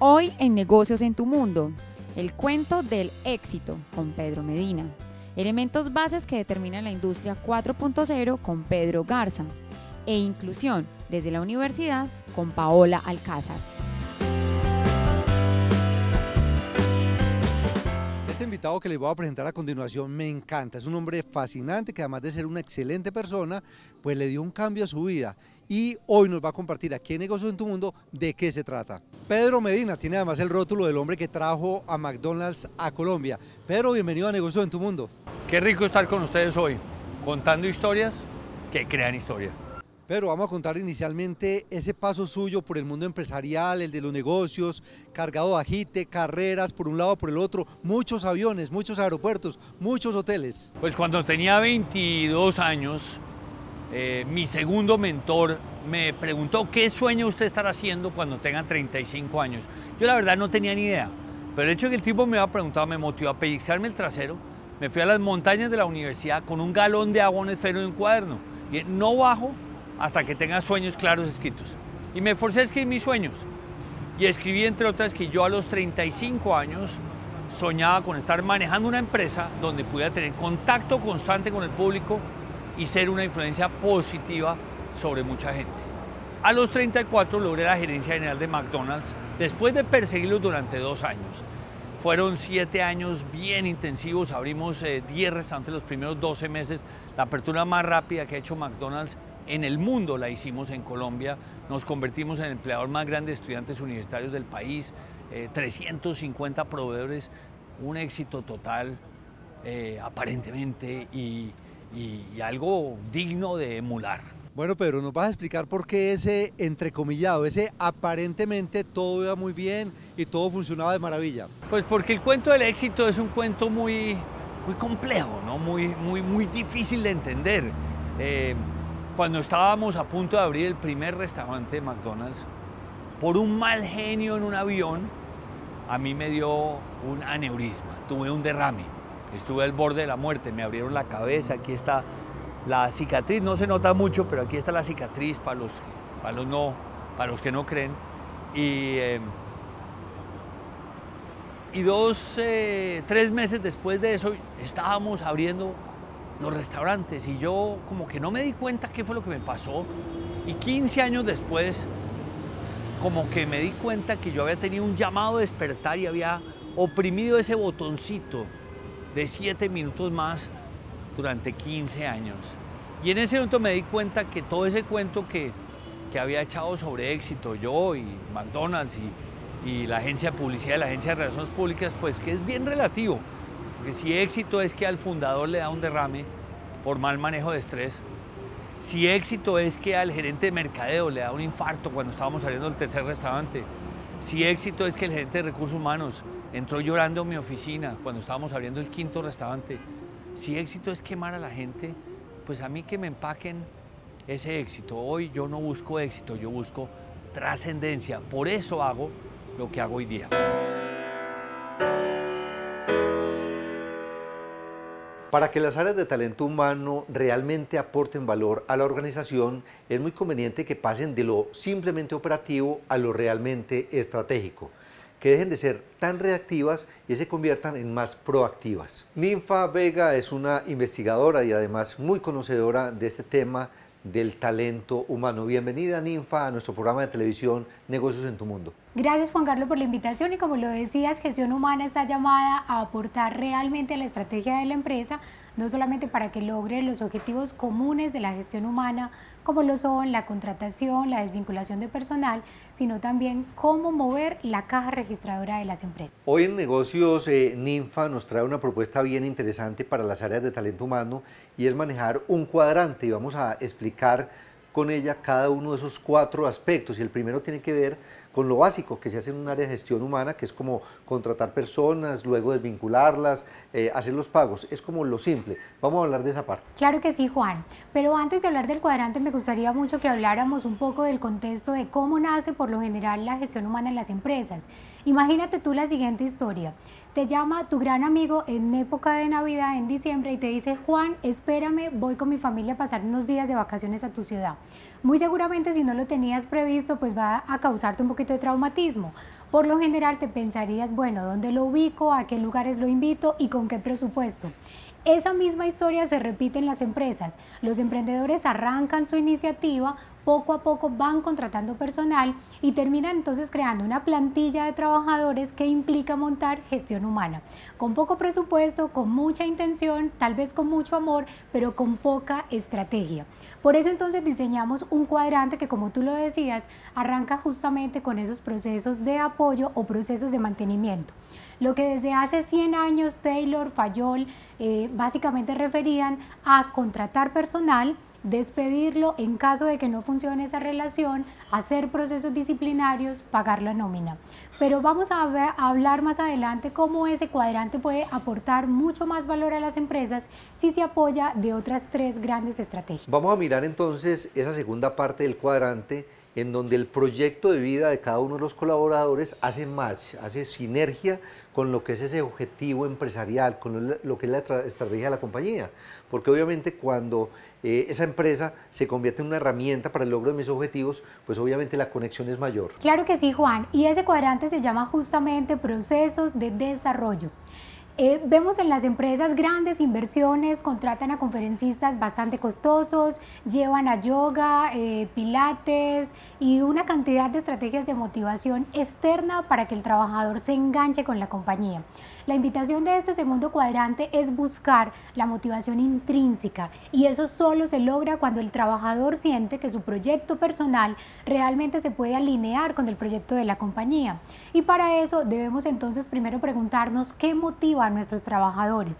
Hoy en Negocios en Tu Mundo, el cuento del éxito con Pedro Medina. Elementos bases que determinan la industria 4.0 con Pedro Garza. E inclusión desde la universidad con Paola Alcázar. Este invitado que les voy a presentar a continuación me encanta. Es un hombre fascinante que, además de ser una excelente persona, pues le dio un cambio a su vida. Y hoy nos va a compartir aquí en Negocios en Tu Mundo de qué se trata. Pedro Medina tiene además el rótulo del hombre que trajo a McDonald's a Colombia. Pedro, bienvenido a Negocios en Tu Mundo. Qué rico estar con ustedes hoy, contando historias que crean historia. Pedro, vamos a contar inicialmente ese paso suyo por el mundo empresarial, el de los negocios, cargado de agite, carreras por un lado, por el otro, muchos aviones, muchos aeropuertos, muchos hoteles. Pues cuando tenía 22 años, mi segundo mentor me preguntó qué sueña usted estar haciendo cuando tenga 35 años. Yo la verdad no tenía ni idea, pero el hecho de que el tipo me había preguntado me motivó a pellizcarme el trasero. Me fui a las montañas de la universidad con un galón de agua, un esfero y un cuaderno. Y no bajo hasta que tenga sueños claros escritos. Y me forcé a escribir mis sueños. Y escribí, entre otras, que yo a los 35 años soñaba con estar manejando una empresa donde pudiera tener contacto constante con el público y ser una influencia positiva sobre mucha gente. A los 34 logré la gerencia general de McDonald's después de perseguirlos durante 2 años. Fueron 7 años bien intensivos, abrimos 10 restaurantes los primeros 12 meses. La apertura más rápida que ha hecho McDonald's en el mundo la hicimos en Colombia. Nos convertimos en el empleador más grande de estudiantes universitarios del país, 350 proveedores, un éxito total aparentemente y algo digno de emular. Bueno, Pedro, nos vas a explicar por qué ese entrecomillado, ese aparentemente todo iba muy bien y todo funcionaba de maravilla. Pues porque el cuento del éxito es un cuento muy complejo, ¿no? muy difícil de entender. Cuando estábamos a punto de abrir el primer restaurante de McDonald's, por un mal genio en un avión, a mí me dio un aneurisma, tuve un derrame. Estuve al borde de la muerte, me abrieron la cabeza, aquí está la cicatriz, no se nota mucho, pero aquí está la cicatriz para los que no creen. Y 3 meses después de eso estábamos abriendo los restaurantes y yo como que no me di cuenta qué fue lo que me pasó. Y 15 años después como que me di cuenta que yo había tenido un llamado a despertar y había oprimido ese botoncito de 7 minutos más durante 15 años. Y en ese momento me di cuenta que todo ese cuento que había echado sobre éxito yo y McDonald's y la agencia de publicidad y la agencia de relaciones públicas, pues que es bien relativo. Porque si éxito es que al fundador le da un derrame por mal manejo de estrés, si éxito es que al gerente de mercadeo le da un infarto cuando estábamos saliendo del tercer restaurante, si éxito es que el gerente de recursos humanos entró llorando en mi oficina cuando estábamos abriendo el 5.º restaurante, si éxito es quemar a la gente, pues a mí que me empaquen ese éxito. Hoy yo no busco éxito, yo busco trascendencia. Por eso hago lo que hago hoy día. Para que las áreas de talento humano realmente aporten valor a la organización, es muy conveniente que pasen de lo simplemente operativo a lo realmente estratégico, que dejen de ser tan reactivas y se conviertan en más proactivas. Ninfa Vega es una investigadora y además muy conocedora de este tema del talento humano. Bienvenida, Ninfa, a nuestro programa de televisión Negocios en Tu Mundo. Gracias, Juan Carlos, por la invitación y, como lo decías, gestión humana está llamada a aportar realmente a la estrategia de la empresa, no solamente para que logre los objetivos comunes de la gestión humana, como lo son la contratación, la desvinculación de personal, sino también cómo mover la caja registradora de las empresas. Hoy en Negocios, Ninfa nos trae una propuesta bien interesante para las áreas de talento humano y es manejar un cuadrante, y vamos a explicar con ella cada uno de esos 4 aspectos. Y el primero tiene que ver con lo básico que se hace en un área de gestión humana, que es como contratar personas, luego desvincularlas, hacer los pagos, es como lo simple. Vamos a hablar de esa parte. Claro que sí, Juan, pero antes de hablar del cuadrante me gustaría mucho que habláramos un poco del contexto de cómo nace por lo general la gestión humana en las empresas. Imagínate tú la siguiente historia: te llama tu gran amigo en época de Navidad, en diciembre, y te dice: Juan, espérame, voy con mi familia a pasar unos días de vacaciones a tu ciudad. Muy seguramente si no lo tenías previsto, pues va a causarte un poquito de traumatismo. Por lo general te pensarías, bueno, ¿dónde lo ubico? ¿A qué lugares lo invito? ¿Y con qué presupuesto? Esa misma historia se repite en las empresas. Los emprendedores arrancan su iniciativa, poco a poco van contratando personal y terminan entonces creando una plantilla de trabajadores que implica montar gestión humana. Con poco presupuesto, con mucha intención, tal vez con mucho amor, pero con poca estrategia. Por eso entonces diseñamos un cuadrante que, como tú lo decías, arranca justamente con esos procesos de apoyo o procesos de mantenimiento. Lo que desde hace 100 años Taylor, Fayol, básicamente referían a contratar personal, despedirlo en caso de que no funcione esa relación, hacer procesos disciplinarios, pagar la nómina. Pero vamos a hablar más adelante cómo ese cuadrante puede aportar mucho más valor a las empresas si se apoya de otras tres grandes estrategias. Vamos a mirar entonces esa segunda parte del cuadrante en donde el proyecto de vida de cada uno de los colaboradores hace match, hace sinergia con lo que es ese objetivo empresarial, con lo que es la estrategia de la compañía. Porque obviamente cuando esa empresa se convierte en una herramienta para el logro de mis objetivos, pues obviamente la conexión es mayor. Claro que sí, Juan. Y ese cuadrante se llama justamente procesos de desarrollo. Vemos en las empresas grandes inversiones, contratan a conferencistas bastante costosos, llevan a yoga, pilates y una cantidad de estrategias de motivación externa para que el trabajador se enganche con la compañía. La invitación de este segundo cuadrante es buscar la motivación intrínseca, y eso solo se logra cuando el trabajador siente que su proyecto personal realmente se puede alinear con el proyecto de la compañía. Y para eso debemos entonces primero preguntarnos qué motiva a nuestros trabajadores.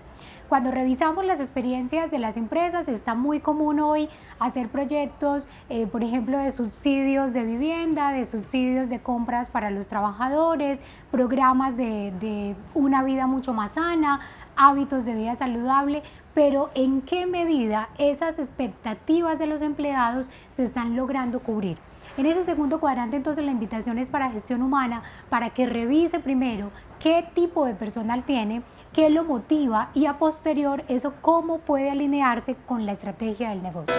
Cuando revisamos las experiencias de las empresas, está muy común hoy hacer proyectos, por ejemplo, de subsidios de vivienda, de subsidios de compras para los trabajadores, programas de una vida mucho más sana, hábitos de vida saludable, pero ¿en qué medida esas expectativas de los empleados se están logrando cubrir? En ese segundo cuadrante, entonces, la invitación es para gestión humana, para que revise primero qué tipo de personal tiene, qué lo motiva y a posterior eso cómo puede alinearse con la estrategia del negocio.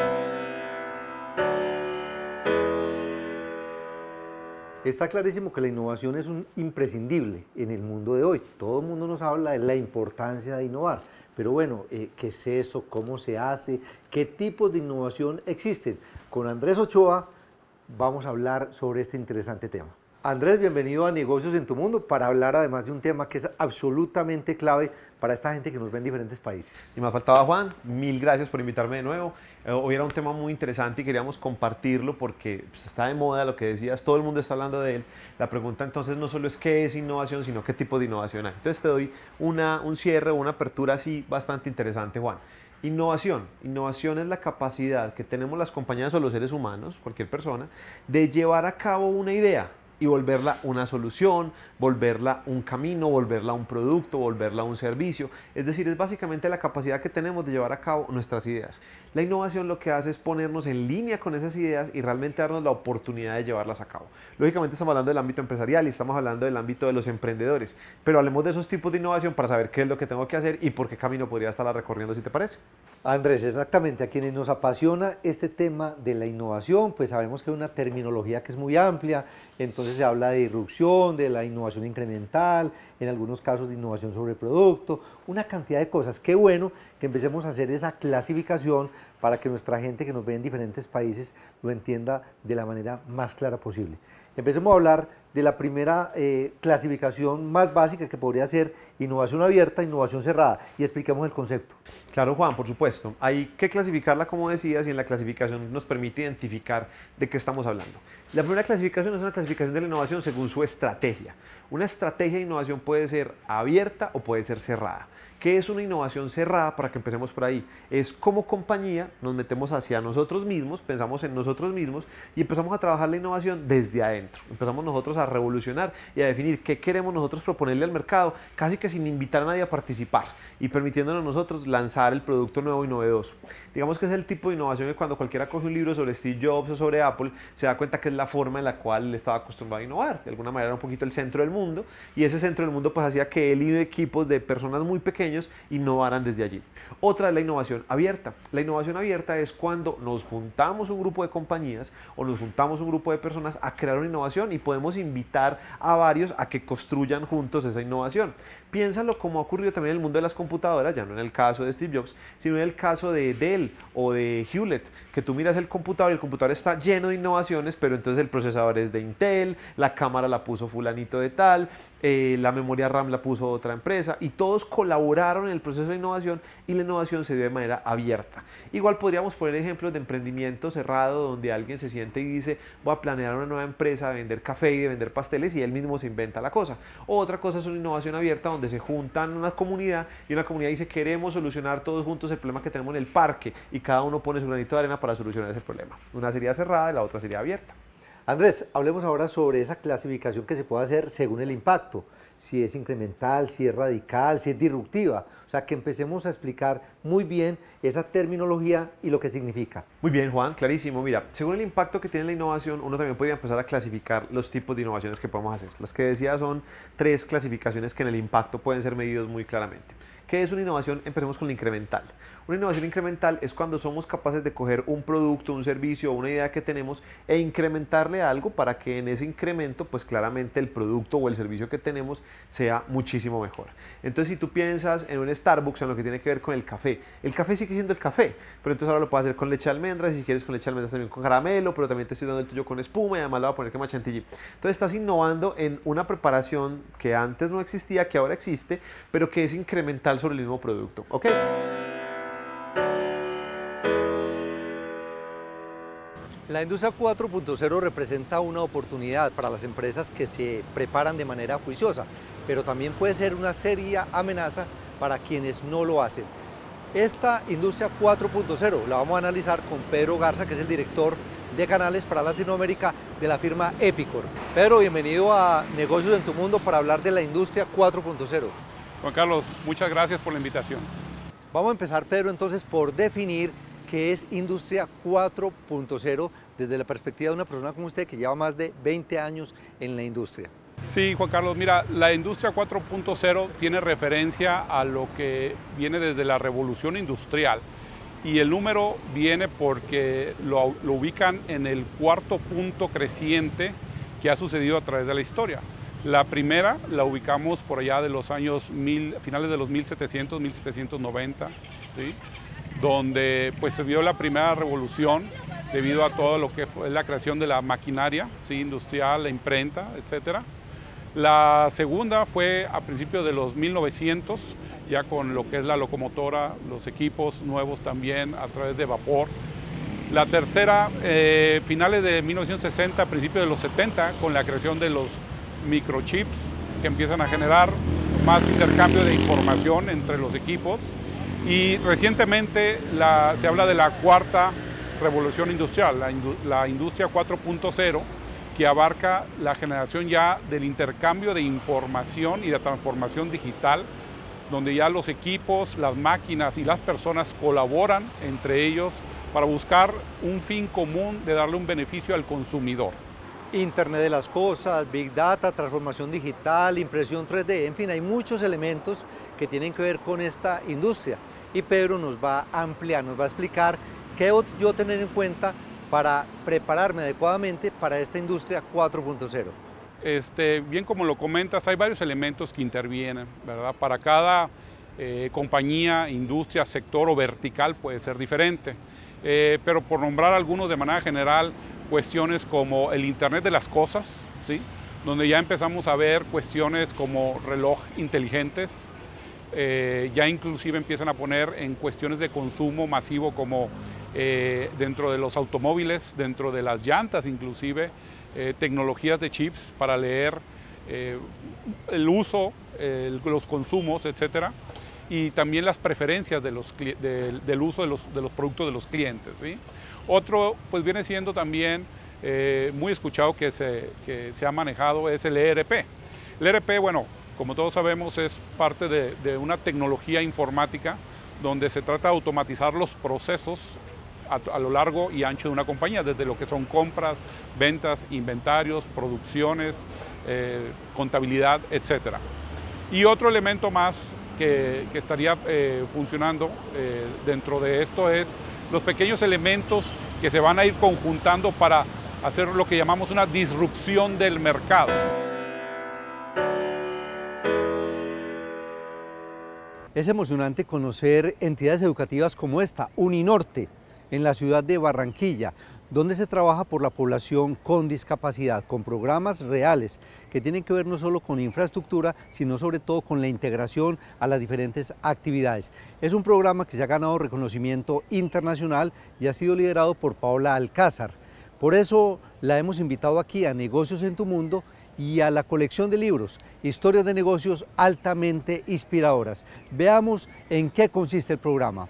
Está clarísimo que la innovación es un imprescindible en el mundo de hoy. Todo el mundo nos habla de la importancia de innovar. Pero bueno, ¿qué es eso? ¿Cómo se hace? ¿Qué tipos de innovación existen? Con Andrés Ochoa vamos a hablar sobre este interesante tema. Andrés, bienvenido a Negocios en Tu Mundo para hablar además de un tema que es absolutamente clave para esta gente que nos ve en diferentes países. Y me faltaba, Juan, mil gracias por invitarme de nuevo. Hoy era un tema muy interesante y queríamos compartirlo porque pues, está de moda lo que decías, todo el mundo está hablando de él. La pregunta entonces no solo es qué es innovación, sino qué tipo de innovación hay. Entonces te doy un cierre, una apertura así bastante interesante, Juan. Innovación. Innovación es la capacidad que tenemos las compañías o los seres humanos, cualquier persona, de llevar a cabo una idea y volverla una solución, volverla un camino, volverla un producto, volverla un servicio. Es decir, es básicamente la capacidad que tenemos de llevar a cabo nuestras ideas. La innovación lo que hace es ponernos en línea con esas ideas y realmente darnos la oportunidad de llevarlas a cabo. Lógicamente estamos hablando del ámbito empresarial y estamos hablando del ámbito de los emprendedores, pero hablemos de esos tipos de innovación para saber qué es lo que tengo que hacer y por qué camino podría estarla recorriendo, si te parece. Andrés, exactamente, a quienes nos apasiona este tema de la innovación, pues sabemos que es una terminología que es muy amplia. Entonces se habla de irrupción, de la innovación incremental, en algunos casos de innovación sobre producto, una cantidad de cosas. Qué bueno que empecemos a hacer esa clasificación para que nuestra gente que nos ve en diferentes países lo entienda de la manera más clara posible. Empecemos a hablar de la primera clasificación más básica, que podría ser innovación abierta, innovación cerrada, y explicamos el concepto. Claro, Juan, por supuesto. Hay que clasificarla, como decías, y en la clasificación nos permite identificar de qué estamos hablando. La primera clasificación es una clasificación de la innovación según su estrategia. Una estrategia de innovación puede ser abierta o puede ser cerrada. ¿Qué es una innovación cerrada? Para que empecemos por ahí. Es como compañía nos metemos hacia nosotros mismos, pensamos en nosotros mismos y empezamos a trabajar la innovación desde adentro. Empezamos nosotros a revolucionar y a definir qué queremos nosotros proponerle al mercado, casi que sin invitar a nadie a participar y permitiéndonos nosotros lanzar el producto nuevo y novedoso. Digamos que es el tipo de innovación que cuando cualquiera coge un libro sobre Steve Jobs o sobre Apple, se da cuenta que es la forma en la cual él estaba acostumbrado a innovar. De alguna manera era un poquito el centro del mundo, y ese centro del mundo pues hacía que él y equipos de personas muy pequeñas pequeños innovaran desde allí. Otra es la innovación abierta. La innovación abierta es cuando nos juntamos un grupo de compañías o nos juntamos un grupo de personas a crear una innovación y podemos invitar a varios a que construyan juntos esa innovación. Piénsalo como ha ocurrido también en el mundo de las computadoras, ya no en el caso de Steve Jobs, sino en el caso de Dell o de Hewlett, que tú miras el computador y el computador está lleno de innovaciones, pero entonces el procesador es de Intel, la cámara la puso fulanito de tal, la memoria RAM la puso otra empresa y todos colaboraron en el proceso de innovación y la innovación se dio de manera abierta. Igual podríamos poner ejemplos de emprendimiento cerrado donde alguien se siente y dice voy a planear una nueva empresa de vender café y de vender pasteles y él mismo se inventa la cosa. Otra cosa es una innovación abierta donde se juntan una comunidad y una comunidad dice queremos solucionar todos juntos el problema que tenemos en el parque y cada uno pone su granito de arena para solucionar ese problema. Una sería cerrada y la otra sería abierta. Andrés, hablemos ahora sobre esa clasificación que se puede hacer según el impacto, si es incremental, si es radical, si es disruptiva. O sea, que empecemos a explicar muy bien esa terminología y lo que significa. Muy bien, Juan, clarísimo. Mira, según el impacto que tiene la innovación, uno también podría empezar a clasificar los tipos de innovaciones que podemos hacer. Las que decía son tres clasificaciones que en el impacto pueden ser medidos muy claramente. ¿Qué es una innovación? Empecemos con la incremental. Una innovación incremental es cuando somos capaces de coger un producto, un servicio, una idea que tenemos e incrementarle algo para que en ese incremento, pues claramente el producto o el servicio que tenemos sea muchísimo mejor. Entonces, si tú piensas en un Starbucks, en lo que tiene que ver con el café sigue siendo el café, pero entonces ahora lo puedes hacer con leche de almendras, si quieres con leche de almendras también con caramelo, pero también te estoy dando el tuyo con espuma y además le voy a poner crema chantilly. Entonces, estás innovando en una preparación que antes no existía, que ahora existe, pero que es incremental sobre el mismo producto, ¿ok? La industria 4.0 representa una oportunidad para las empresas que se preparan de manera juiciosa, pero también puede ser una seria amenaza para quienes no lo hacen. Esta industria 4.0 la vamos a analizar con Pedro Garza, que es el director de canales para Latinoamérica de la firma Epicor. Pedro, bienvenido a Negocios en Tu Mundo para hablar de la industria 4.0. Juan Carlos, muchas gracias por la invitación. Vamos a empezar, Pedro, entonces por definir qué es Industria 4.0 desde la perspectiva de una persona como usted que lleva más de 20 años en la industria. Sí, Juan Carlos, mira, la Industria 4.0 tiene referencia a lo que viene desde la revolución industrial y el número viene porque lo ubican en el cuarto punto creciente que ha sucedido a través de la historia. La primera la ubicamos por allá de los años finales de los 1700, 1790, ¿sí? Donde pues se vio la primera revolución debido a todo lo que fue la creación de la maquinaria, ¿sí? industrial, la imprenta, etc. La segunda fue a principios de los 1900, ya con lo que es la locomotora, los equipos nuevos también a través de vapor. La tercera, finales de 1960, principios de los 70, con la creación de los microchips que empiezan a generar más intercambio de información entre los equipos y recientemente se habla de la cuarta revolución industrial, la industria 4.0, que abarca la generación ya del intercambio de información y la transformación digital, donde ya los equipos, las máquinas y las personas colaboran entre ellos para buscar un fin común de darle un beneficio al consumidor. Internet de las cosas, Big Data, transformación digital, impresión 3D, en fin, hay muchos elementos que tienen que ver con esta industria. Y Pedro nos va a ampliar, nos va a explicar qué debo yo tener en cuenta para prepararme adecuadamente para esta industria 4.0. Bien como lo comentas, hay varios elementos que intervienen, ¿verdad? Para cada compañía, industria, sector o vertical puede ser diferente. Pero por nombrar algunos de manera general, cuestiones como el Internet de las cosas, ¿sí? donde ya empezamos a ver cuestiones como reloj inteligentes, ya inclusive empiezan a poner en cuestiones de consumo masivo como dentro de los automóviles, dentro de las llantas inclusive, tecnologías de chips para leer el uso, los consumos, etcétera, y también las preferencias de del uso de los productos de los clientes, ¿sí? Otro, pues viene siendo también muy escuchado que se ha manejado es el ERP. El ERP, bueno, como todos sabemos, es parte de una tecnología informática donde se trata de automatizar los procesos a lo largo y ancho de una compañía, desde lo que son compras, ventas, inventarios, producciones, contabilidad, etc. Y otro elemento más que estaría funcionando dentro de esto es los pequeños elementos que se van a ir conjuntando para hacer lo que llamamos una disrupción del mercado. Es emocionante conocer entidades educativas como esta, Uninorte, en la ciudad de Barranquilla, donde se trabaja por la población con discapacidad, con programas reales que tienen que ver no solo con infraestructura, sino sobre todo con la integración a las diferentes actividades. Es un programa que se ha ganado reconocimiento internacional y ha sido liderado por Paola Alcázar. Por eso la hemos invitado aquí a Negocios en Tu Mundo y a la colección de libros, historias de negocios altamente inspiradoras. Veamos en qué consiste el programa.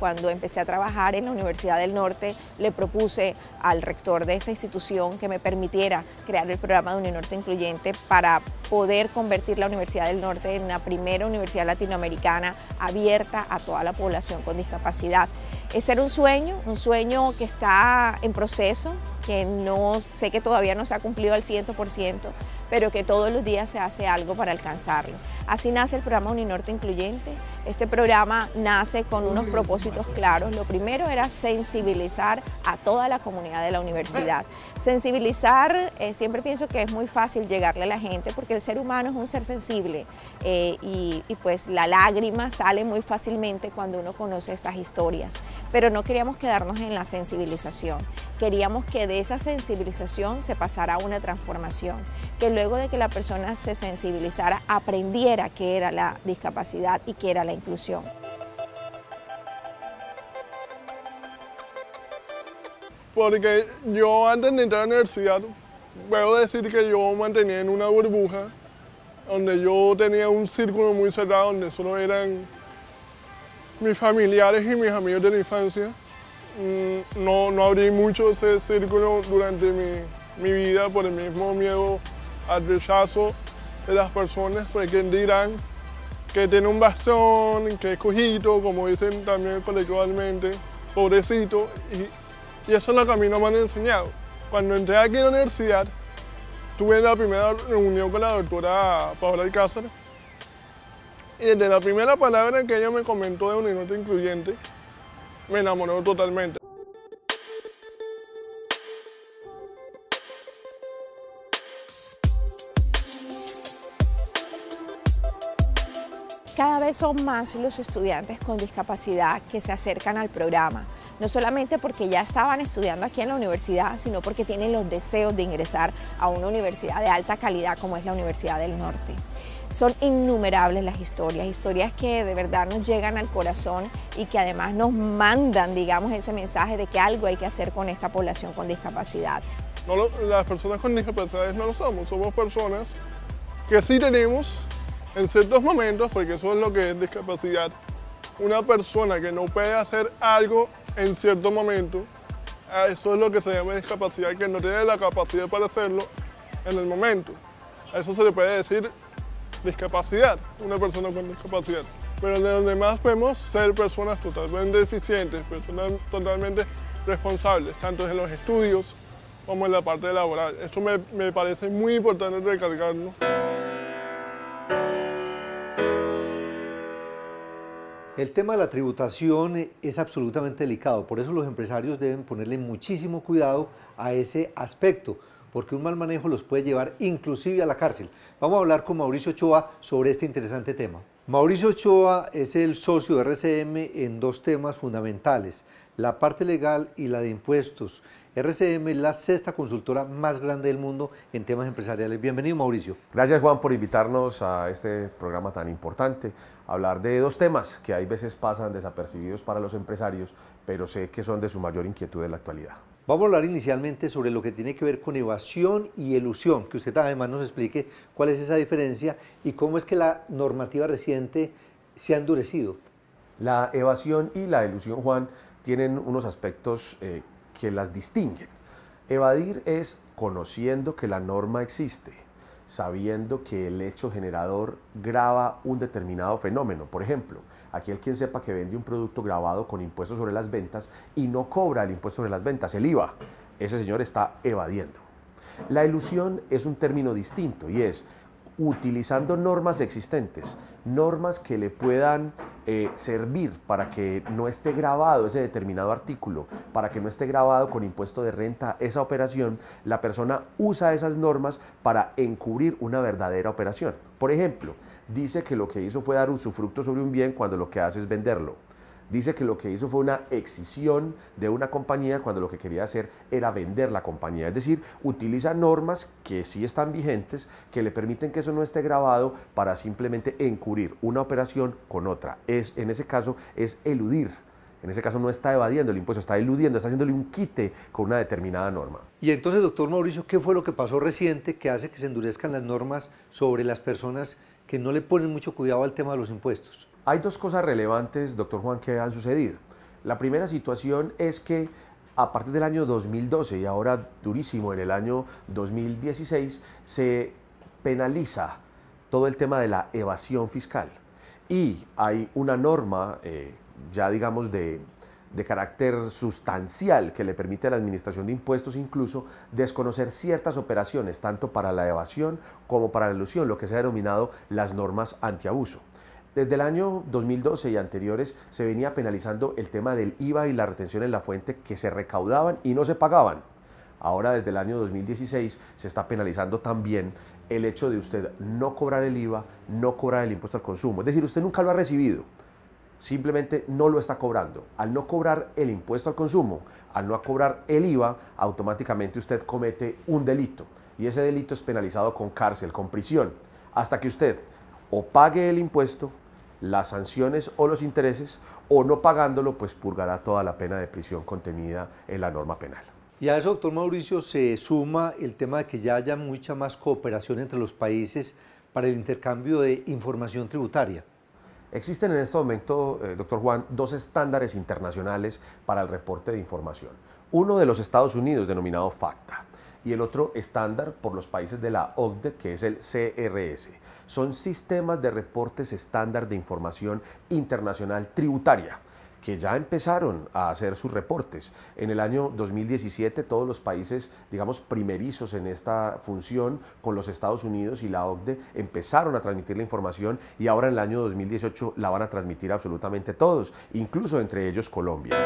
Cuando empecé a trabajar en la Universidad del Norte, le propuse al rector de esta institución que me permitiera crear el programa de Uninorte Incluyente para poder convertir la Universidad del Norte en la primera universidad latinoamericana abierta a toda la población con discapacidad. Ese era un sueño que está en proceso, que no sé que todavía no se ha cumplido al 100%, pero que todos los días se hace algo para alcanzarlo. Así nace el programa Uninorte Incluyente. Este programa nace con unos propósitos claros. Lo primero era sensibilizar a toda la comunidad de la universidad. Sensibilizar, siempre pienso que es muy fácil llegarle a la gente porque el ser humano es un ser sensible y pues la lágrima sale muy fácilmente cuando uno conoce estas historias. Pero no queríamos quedarnos en la sensibilización. Queríamos que de esa sensibilización se pasara a una transformación, que luego de que la persona se sensibilizara, aprendiera qué era la discapacidad y qué era la inclusión. Porque yo antes de entrar a la universidad, puedo decir que yo mantenía en una burbuja donde yo tenía un círculo muy cerrado, donde solo eran mis familiares y mis amigos de la infancia. No abrí mucho ese círculo durante mi vida por el mismo miedo al rechazo de las personas, porque dirán que tiene un bastón, que es cojito, como dicen también coloquialmente, pobrecito, y eso es lo que a mí no me han enseñado. Cuando entré aquí a la universidad, tuve la primera reunión con la doctora Paola Alcázar, y desde la primera palabra que ella me comentó de Uninorte Incluyente, me enamoró totalmente. Cada vez son más los estudiantes con discapacidad que se acercan al programa, no solamente porque ya estaban estudiando aquí en la universidad, sino porque tienen los deseos de ingresar a una universidad de alta calidad como es la Universidad del Norte. Son innumerables las historias, historias que de verdad nos llegan al corazón y que además nos mandan, digamos, ese mensaje de que algo hay que hacer con esta población con discapacidad. Las personas con discapacidades no lo somos, somos personas que sí tenemos en ciertos momentos, porque eso es lo que es discapacidad, una persona que no puede hacer algo en cierto momento, eso es lo que se llama discapacidad, que no tiene la capacidad para hacerlo en el momento. A eso se le puede decir discapacidad, una persona con discapacidad. Pero de los demás podemos ser personas totalmente eficientes, personas totalmente responsables, tanto en los estudios como en la parte laboral. Eso me parece muy importante recalcarlo. El tema de la tributación es absolutamente delicado, por eso los empresarios deben ponerle muchísimo cuidado a ese aspecto, porque un mal manejo los puede llevar inclusive a la cárcel. Vamos a hablar con Mauricio Ochoa sobre este interesante tema. Mauricio Ochoa es el socio de RCM en dos temas fundamentales, la parte legal y la de impuestos. RCM es la 6ª consultora más grande del mundo en temas empresariales. Bienvenido, Mauricio. Gracias, Juan, por invitarnos a este programa tan importante. Hablar de dos temas que hay veces pasan desapercibidos para los empresarios, pero sé que son de su mayor inquietud en la actualidad. Vamos a hablar inicialmente sobre lo que tiene que ver con evasión y elusión, que usted además nos explique cuál es esa diferencia y cómo es que la normativa reciente se ha endurecido. La evasión y la elusión, Juan, tienen unos aspectos que las distinguen. Evadir es conociendo que la norma existe, sabiendo que el hecho generador grava un determinado fenómeno. Por ejemplo, aquel quien sepa que vende un producto gravado con impuestos sobre las ventas y no cobra el impuesto sobre las ventas, el IVA. ese señor está evadiendo. La elusión es un término distinto y es utilizando normas existentes, normas que le puedan servir para que no esté grabado ese determinado artículo, para que no esté grabado con impuesto de renta esa operación, la persona usa esas normas para encubrir una verdadera operación. Por ejemplo, dice que lo que hizo fue dar usufructo sobre un bien cuando lo que hace es venderlo. Dice que lo que hizo fue una escisión de una compañía cuando lo que quería hacer era vender la compañía. Es decir, utiliza normas que sí están vigentes, que le permiten que eso no esté grabado para simplemente encubrir una operación con otra. En ese caso es eludir. En ese caso no está evadiendo el impuesto, está eludiendo, está haciéndole un quite con una determinada norma. Y entonces, doctor Mauricio, ¿qué fue lo que pasó reciente que hace que se endurezcan las normas sobre las personas que no le ponen mucho cuidado al tema de los impuestos? Hay dos cosas relevantes, doctor Juan, que han sucedido. La primera situación es que a partir del año 2012 y ahora durísimo en el año 2016 se penaliza todo el tema de la evasión fiscal y hay una norma ya digamos de carácter sustancial que le permite a la administración de impuestos incluso desconocer ciertas operaciones tanto para la evasión como para la elusión, lo que se ha denominado las normas antiabuso. Desde el año 2012 y anteriores se venía penalizando el tema del IVA y la retención en la fuente que se recaudaban y no se pagaban. Ahora desde el año 2016 se está penalizando también el hecho de usted no cobrar el IVA, no cobrar el impuesto al consumo. Es decir, usted nunca lo ha recibido, simplemente no lo está cobrando. Al no cobrar el impuesto al consumo, al no cobrar el IVA, automáticamente usted comete un delito. Y ese delito es penalizado con cárcel, con prisión, hasta que usted o pague el impuesto, las sanciones o los intereses, o no pagándolo, pues purgará toda la pena de prisión contenida en la norma penal. Y a eso, doctor Mauricio, se suma el tema de que ya haya mucha más cooperación entre los países para el intercambio de información tributaria. Existen en este momento, doctor Juan, dos estándares internacionales para el reporte de información. Uno de los Estados Unidos, denominado FATCA, y el otro estándar por los países de la OCDE, que es el CRS. Son sistemas de reportes estándar de información internacional tributaria, que ya empezaron a hacer sus reportes. En el año 2017 todos los países, digamos, primerizos en esta función con los Estados Unidos y la OCDE empezaron a transmitir la información y ahora en el año 2018 la van a transmitir absolutamente todos, incluso entre ellos Colombia.